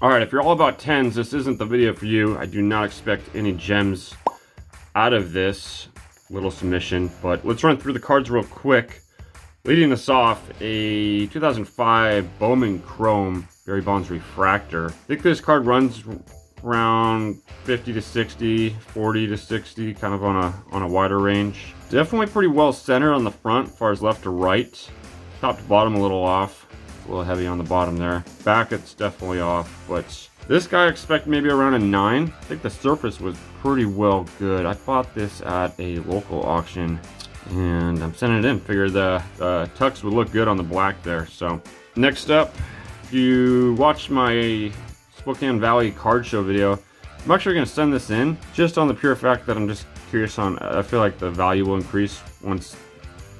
All right, if you're all about 10s, this isn't the video for you. I do not expect any gems out of this little submission, but let's run through the cards real quick. Leading us off, a 2005 Bowman Chrome Barry Bonds Refractor. I think this card runs around 50 to 60, 40 to 60, kind of on a wider range. Definitely pretty well centered on the front, as far as left to right. Top to bottom a little off, a little heavy on the bottom there. Back it's definitely off, but this guy I expect maybe around a 9. I think the surface was pretty well good. I bought this at a local auction and I'm sending it in. Figured the tux would look good on the black there. So next up, if you watched my Spokane Valley card show video, I'm actually going to send this in just on the pure fact that I'm just curious on, I feel like the value will increase once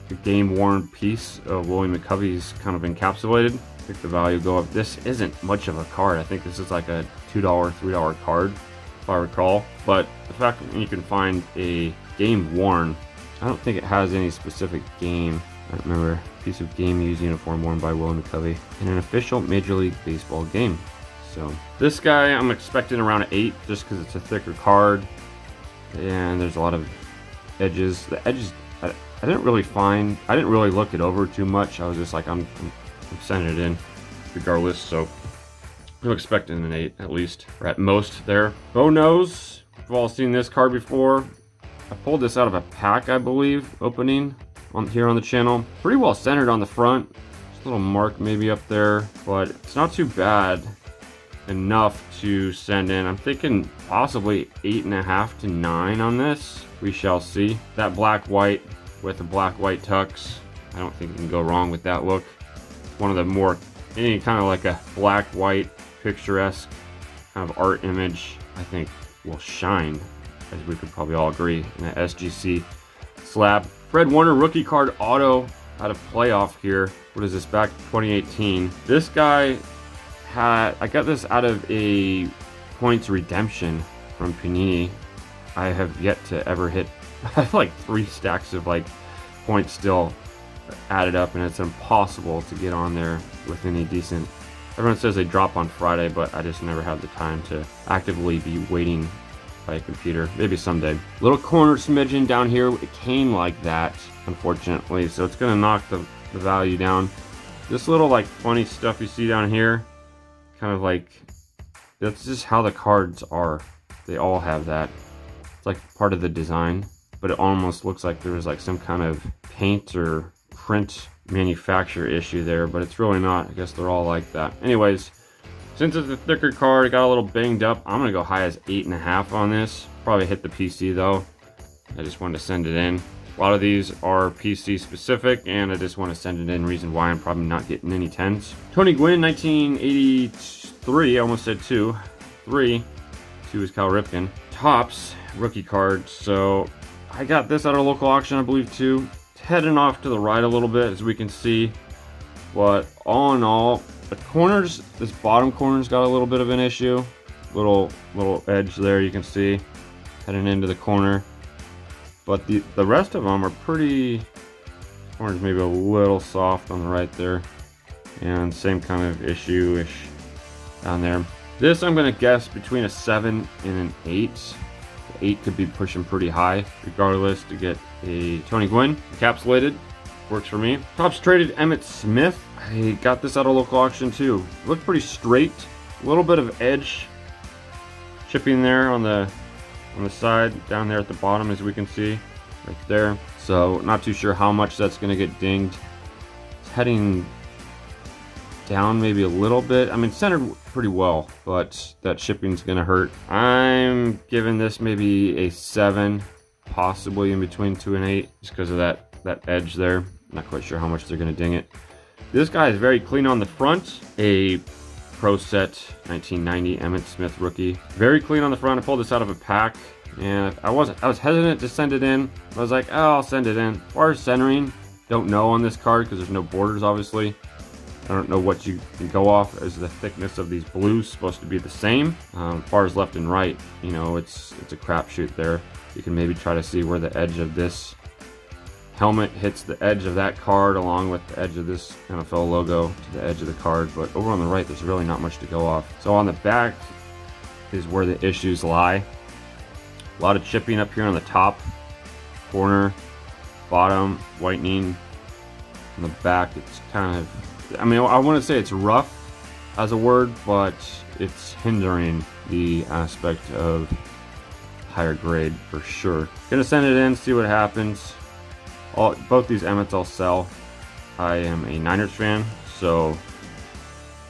the game-worn piece of Willie McCovey's kind of encapsulated. I think the value will go up. This isn't much of a card. I think this is like a $2, $3 card, if I recall. But the fact that you can find a game-worn, I don't think it has any specific game. I don't remember. Piece of game-used uniform worn by Willie McCovey in an official Major League Baseball game. So this guy I'm expecting around an 8 just because it's a thicker card. And there's a lot of edges. The edges, I didn't really find, I didn't really look it over too much. I was just like, I'm sending it in regardless. So I'm expecting an 8 at least, or at most there. Bo knows, we've all seen this card before. I pulled this out of a pack, I believe, opening on here on the channel. Pretty well centered on the front. Just a little mark maybe up there, but it's not too bad enough to send in. I'm thinking possibly 8.5 to 9 on this. We shall see. That black-white with the black-white tux, I don't think you can go wrong with that look. One of the more, any kind of like a black-white picturesque kind of art image, I think will shine, as we could probably all agree, in that SGC slab. Fred Warner rookie card auto out of playoff here. What is this, back 2018? This guy had, I got this out of a points redemption from Panini. I have yet to ever hit, I have like 3 stacks of like points still added up, and it's impossible to get on there with any decent. Everyone says they drop on Friday, but I just never had the time to actively be waiting by a computer. Maybe someday. Little corner smidgen down here. It came like that, unfortunately, so it's going to knock the value down. This little like funny stuff you see down here, kind of like, that's just how the cards are. They all have that. It's like part of the design, but it almost looks like there was like some kind of paint or print manufacture issue there, but it's really not. I guess they're all like that. Anyways, since it's a thicker card, it got a little banged up. I'm gonna go high as 8.5 on this. Probably hit the PC though. I just wanted to send it in. A lot of these are PC specific, and I just want to send it in. Reason why I'm probably not getting any 10s. Tony Gwynn, 1983, I almost said 2. 3. 2 is Cal Ripken. Topps rookie card. So I got this at a local auction, I believe, too. It's heading off to the right a little bit, as we can see. But all in all, the corners, this bottom corner's got a little bit of an issue. Little edge there, you can see, heading into the corner. But the rest of them are pretty, orange maybe a little soft on the right there. And same kind of issue-ish down there. This I'm gonna guess between a 7 and an 8. The 8 could be pushing pretty high, regardless, to get a Tony Gwynn encapsulated. Works for me. Topps Traded Emmitt Smith. I got this at a local auction too. Looked pretty straight. A little bit of edge chipping there on the side down there at the bottom, as we can see right there. So not too sure how much that's going to get dinged. It's heading down maybe a little bit. I mean, centered pretty well, but that shipping's going to hurt. I'm giving this maybe a 7, possibly in between 2 and 8, just because of that edge there. Not quite sure how much they're going to ding it. This guy is very clean on the front. A Pro Set 1990 Emmitt Smith rookie. Very clean on the front. I pulled this out of a pack, and I was hesitant to send it in. I was like, oh, I'll send it in. As far as centering, don't know on this card because there's no borders, obviously. I don't know what you can go off, as the thickness of these blues supposed to be the same. As far as left and right, you know, it's a crapshoot there. You can maybe try to see where the edge of this helmet hits the edge of that card along with the edge of this NFL logo to the edge of the card, but over on the right there's really not much to go off. So on the back is where the issues lie. A lot of chipping up here on the top corner, bottom, whitening. On the back it's kind of, I mean, I want to say it's rough as a word, but it's hindering the aspect of higher grade for sure. Gonna send it in, see what happens. Both these Emmets I'll sell. I am a Niners fan, so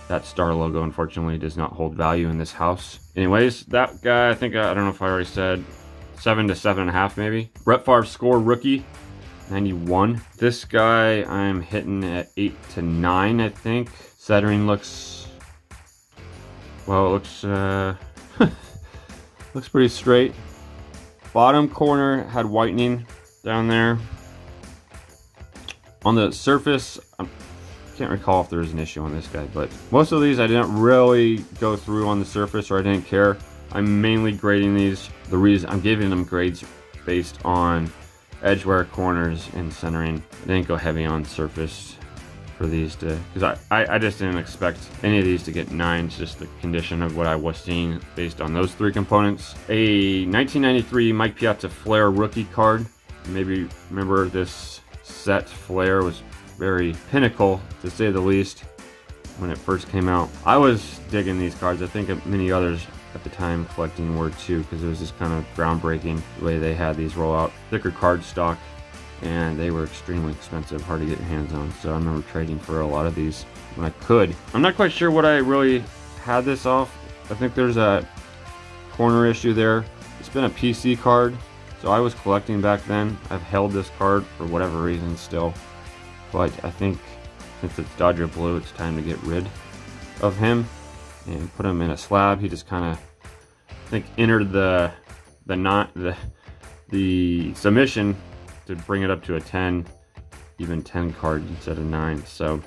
that star logo unfortunately does not hold value in this house. Anyways, that guy, I think, I don't know if I already said, 7 to 7.5 maybe. Brett Favre Score rookie, 91. This guy I'm hitting at 8 to 9, I think. Centering looks, well, it looks, looks pretty straight. Bottom corner had whitening down there. On the surface, I can't recall if there was an issue on this guy, but most of these I didn't really go through on the surface, or I didn't care. I'm mainly grading these. The reason I'm giving them grades based on edge wear, corners, and centering. I didn't go heavy on surface for these to, because I just didn't expect any of these to get 9s, just the condition of what I was seeing based on those three components. A 1993 Mike Piazza Flair rookie card. Maybe remember this set, Flair was very pinnacle, to say the least, when it first came out. I was digging these cards. I think many others at the time collecting were too, because it was just kind of groundbreaking the way they had these roll out. Thicker card stock, and they were extremely expensive, hard to get your hands on, so I remember trading for a lot of these when I could. I'm not quite sure what I really had this off. I think there's a corner issue there. It's been a PC card, so I was collecting back then. I've held this card for whatever reason still, but I think since it's Dodger Blue, it's time to get rid of him and put him in a slab. He just kind of, I think, entered the submission to bring it up to a 10, even 10 card instead of 9. So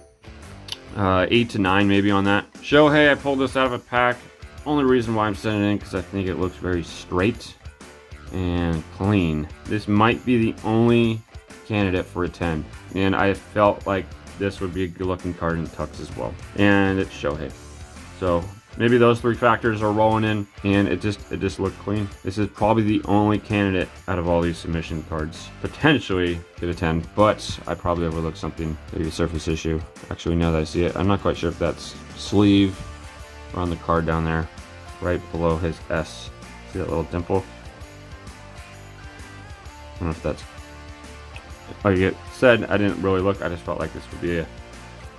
8 to 9 maybe on that. Shohei, I pulled this out of a pack. Only reason why I'm sending it in because I think it looks very straight and clean. This might be the only candidate for a 10, and I felt like this would be a good looking card in Tux as well, and it's Shohei, so maybe those three factors are rolling in, and it just looked clean. This is probably the only candidate out of all these submission cards potentially to a 10, but I probably overlooked something, maybe a surface issue. Actually, now that I see it, I'm not quite sure if that's sleeve or on the card down there right below his S. See that little dimple? I don't know if that's, like it said, I didn't really look. I just felt like this would be a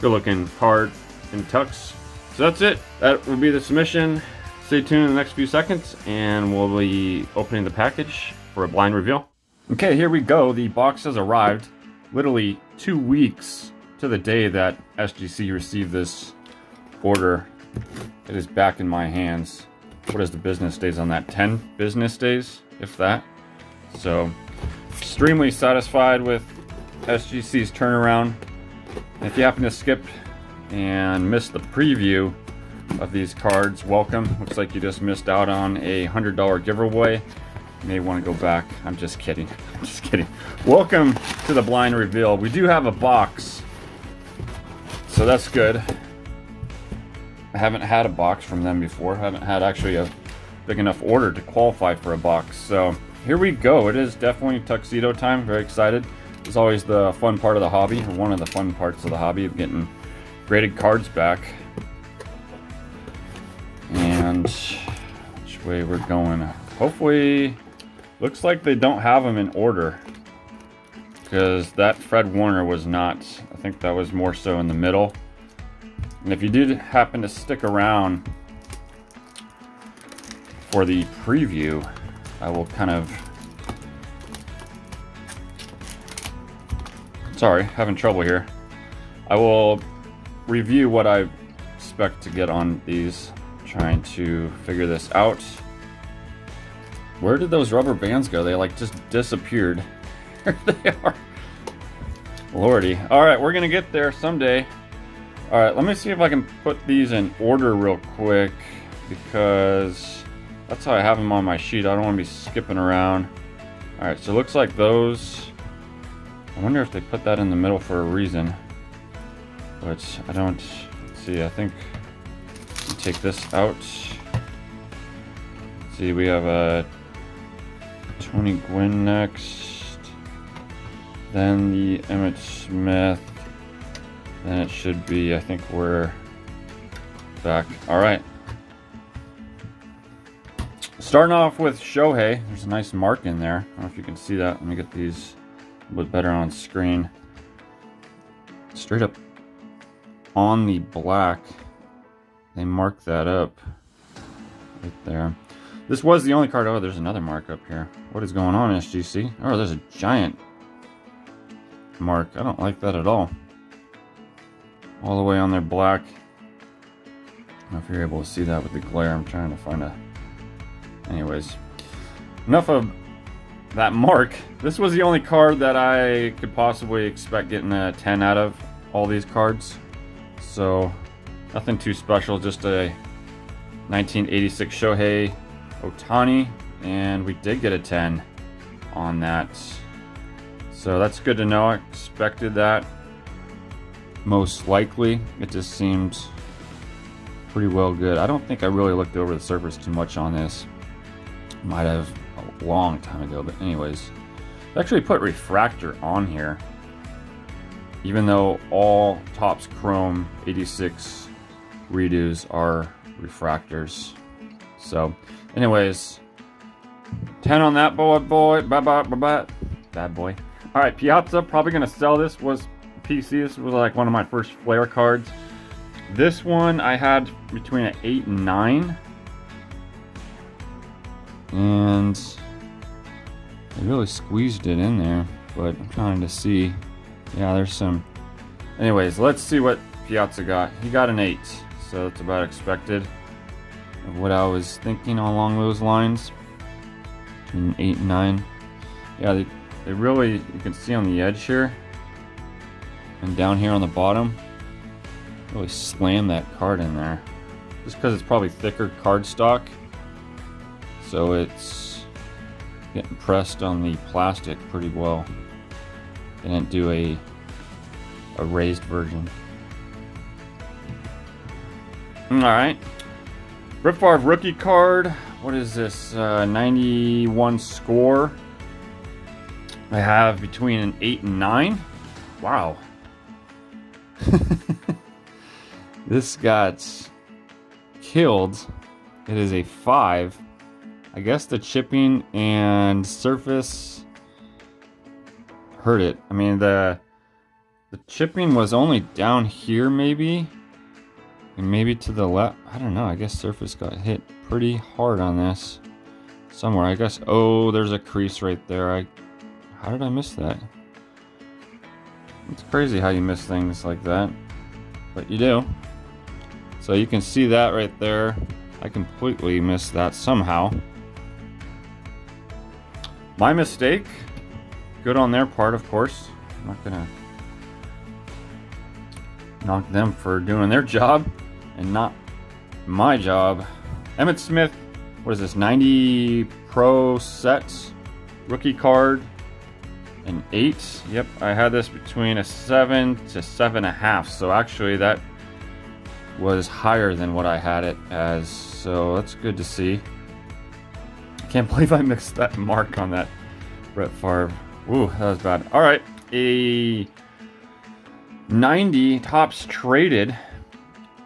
good looking card in Tux. So that's it. That will be the submission. Stay tuned in the next few seconds and we'll be opening the package for a blind reveal. Okay, here we go. The box has arrived literally 2 weeks to the day that SGC received this order. It is back in my hands. What is the business days on that? 10 business days, if that. So extremely satisfied with SGC's turnaround. If you happen to skip and miss the preview of these cards, welcome. Looks like you just missed out on a $100 giveaway. You may want to go back. I'm just kidding. I'm just kidding. Welcome to the blind reveal. We do have a box, so that's good. I haven't had a box from them before. I haven't had actually a big enough order to qualify for a box, so here we go. It is definitely tuxedo time. Very excited. It's always the fun part of the hobby, or one of the fun parts of the hobby, of getting graded cards back. And which way we're going. Hopefully, looks like they don't have them in order, because that Fred Warner was not, I think that was more so in the middle. And if you did happen to stick around for the preview, I will kind of, sorry, having trouble here. I will review what I expect to get on these, trying to figure this out. Where did those rubber bands go? They like just disappeared. Here they are. Lordy. All right, we're gonna get there someday. All right, let me see if I can put these in order real quick, because that's how I have them on my sheet. I don't want to be skipping around. All right, so it looks like those I wonder if they put that in the middle for a reason, which I don't see. I think you take this out. Let's see, we have a Tony Gwynn next, then the Emmitt Smith, then it should be, I think we're back. All right. Starting off with Shohei, there's a nice mark in there. I don't know if you can see that. Let me get these a little bit better on screen. Straight up on the black, they mark that up right there. This was the only card. Oh, there's another mark up here. What is going on, SGC? Oh, there's a giant mark. I don't like that at all. All the way on their black. I don't know if you're able to see that with the glare. I'm trying to find a... Anyways, enough of that mark. This was the only card that I could possibly expect getting a 10 out of all these cards. So nothing too special, just a 1986 Shohei Ohtani, and we did get a 10 on that. So that's good to know. I expected that most likely. It just seemed pretty well good. I don't think I really looked over the surface too much on this. Might have a long time ago, but anyways, I actually put refractor on here, even though all Topps Chrome 86 redos are refractors. So anyways, 10 on that bad boy. All right, Piazza, probably gonna sell. This was PC. This was like one of my first Flair cards. This one I had between an 8 and 9, and I really squeezed it in there, but I'm trying to see. Yeah, there's some. Anyways, let's see what Piazza got. He got an 8, so that's about expected of what I was thinking along those lines, between 8 and 9. Yeah, they really, you can see on the edge here and down here on the bottom, really slam that card in there, just because it's probably thicker cardstock. So it's getting pressed on the plastic pretty well. They didn't do a raised version. All right, Brett Favre rookie card. What is this? 91 Score. I have between an 8 and 9. Wow. This got killed. It is a 5. I guess the chipping and surface hurt it. I mean, the chipping was only down here maybe, and maybe to the left. I don't know. I guess surface got hit pretty hard on this somewhere. I guess, oh, there's a crease right there. How did I miss that? It's crazy how you miss things like that, but you do. So you can see that right there. I completely missed that somehow. My mistake. Good on their part, of course. I'm not gonna knock them for doing their job and not my job. Emmitt Smith, what is this, 90 Pro Set rookie card, an 8. Yep, I had this between a 7 to 7.5. So actually that was higher than what I had it as. So that's good to see. I can't believe I missed that mark on that Brett Favre. Ooh, that was bad. All right, a 90 Topps Traded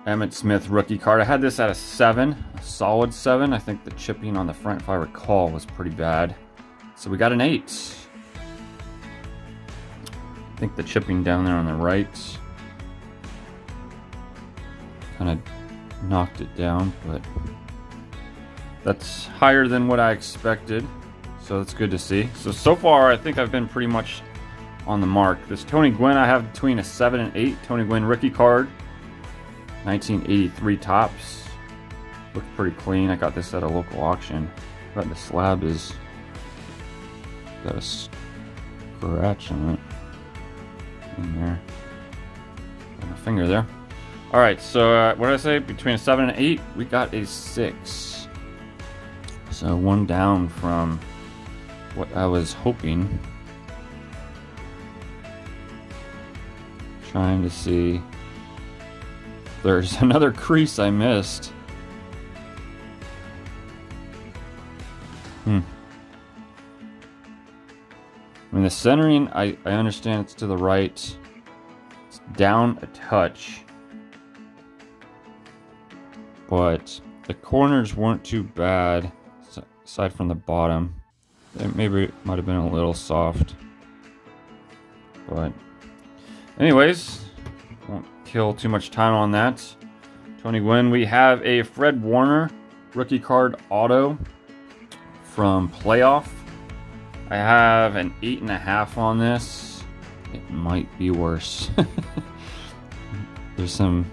Emmitt Smith rookie card. I had this at a 7, a solid 7. I think the chipping on the front, if I recall, was pretty bad. So we got an 8. I think the chipping down there on the right kind of knocked it down, but that's higher than what I expected. So that's good to see. So far, I think I've been pretty much on the mark. This Tony Gwynn, I have between a 7 and 8. Tony Gwynn rookie card, 1983 Topps. Looked pretty clean. I got this at a local auction. But the slab is got a scratch on it in there. Got my finger there. All right, so what did I say? Between a 7 and 8, we got a 6. So one down from what I was hoping. Trying to see. There's another crease I missed. I mean, the centering, I understand it's to the right. It's down a touch. But the corners weren't too bad, aside from the bottom. Maybe it might have been a little soft. But anyways, won't kill too much time on that. Tony Gwynn, we have a Fred Warner rookie card auto from playoff. I have an 8.5 on this. It might be worse. There's some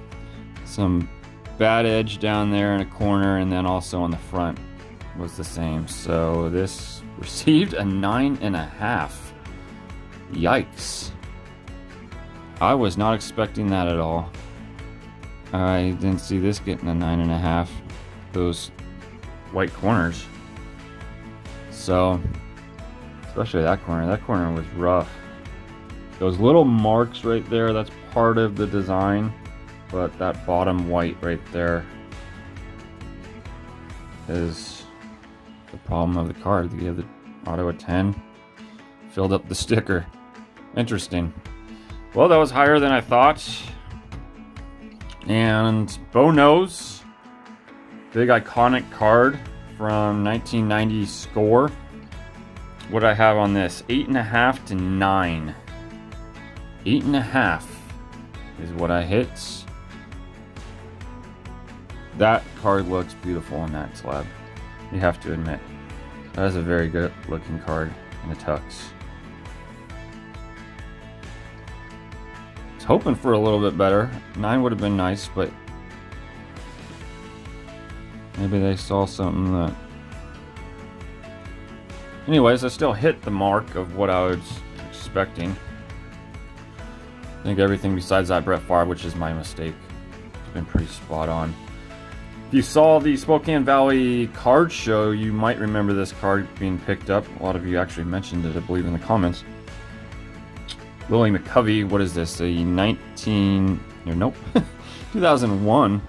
bad edge down there in a corner, and then also on the front was the same. So this received a 9.5. Yikes. I was not expecting that at all. I didn't see this getting a 9.5. Those white corners. So, especially that corner. That corner was rough. Those little marks right there, that's part of the design. But that bottom white right there is the problem of the card. They gave the auto a 10, filled up the sticker. Interesting. Well, that was higher than I thought. And Bo knows, big iconic card from 1990 Score. What do I have on this? 8.5 to 9. 8.5 is what I hit. That card looks beautiful on that slab. You have to admit, that is a very good looking card in the tux. I was hoping for a little bit better. 9 would have been nice, but maybe they saw something that... Anyways, I still hit the mark of what I was expecting. I think everything besides that Brett Favre, which is my mistake, has been pretty spot on. If you saw the Spokane Valley card show, you might remember this card being picked up. A lot of you actually mentioned it, I believe, in the comments. Willie McCovey, what is this? A 2001.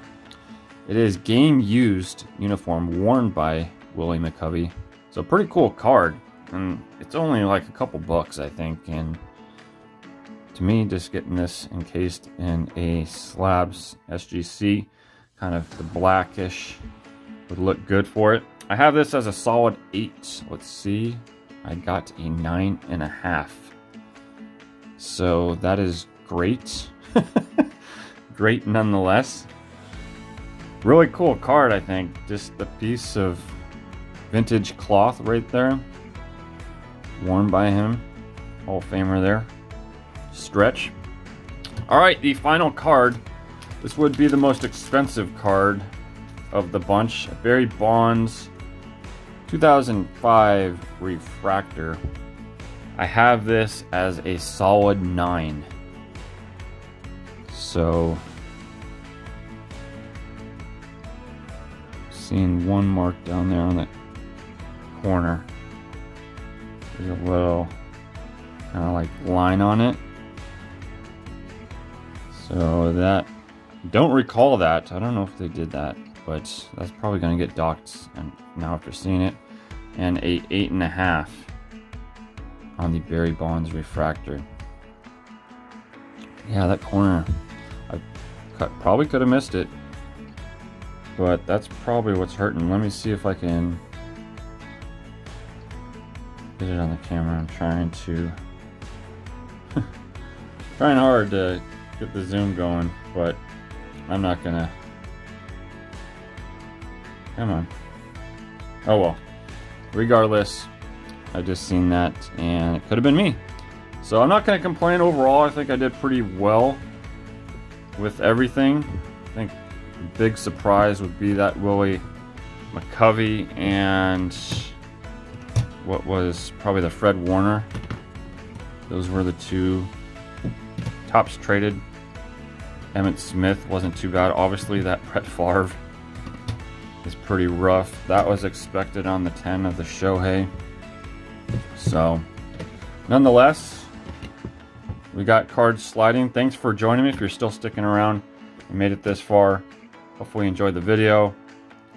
It is game-used uniform worn by Willie McCovey. So pretty cool card, and it's only like a couple bucks, I think. And to me, just getting this encased in a slabs SGC, kind of the blackish, would look good for it. I have this as a solid 8. Let's see, I got a 9.5. So that is great. Great nonetheless. Really cool card, I think. Just the piece of vintage cloth right there, worn by him. Hall of Famer there. Stretch. All right, the final card. This would be the most expensive card of the bunch. Barry Bonds, 2005 refractor. I have this as a solid 9. So, seeing one mark down there on that corner. There's a little kind of like line on it. So that, don't recall that. I don't know if they did that, but that's probably gonna get docked and now after seeing it. And a 8.5 on the Barry Bonds refractor. Yeah, that corner, I probably could have missed it, but that's probably what's hurting. Let me see if I can get it on the camera. I'm trying hard to get the zoom going, but I'm not gonna. Come on. Oh well, regardless, I just seen that and it could have been me. So I'm not gonna complain overall. I think I did pretty well with everything. I think the big surprise would be that Willie McCovey and what was probably the Fred Warner. Those were the two. Topps Traded. Emmitt Smith wasn't too bad. Obviously that Brett Favre is pretty rough. That was expected on the 10 of the Shohei. So, nonetheless, We got cards sliding. Thanks for joining me if you're still sticking around. You made it this far. Hopefully you enjoyed the video.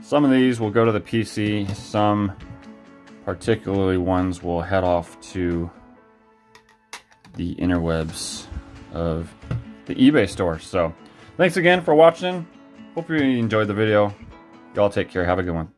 Some of these will go to the PC. Some, particularly ones, will head off to the interwebs of the eBay store. So thanks again for watching. Hope you enjoyed the video. Y'all take care. Have a good one.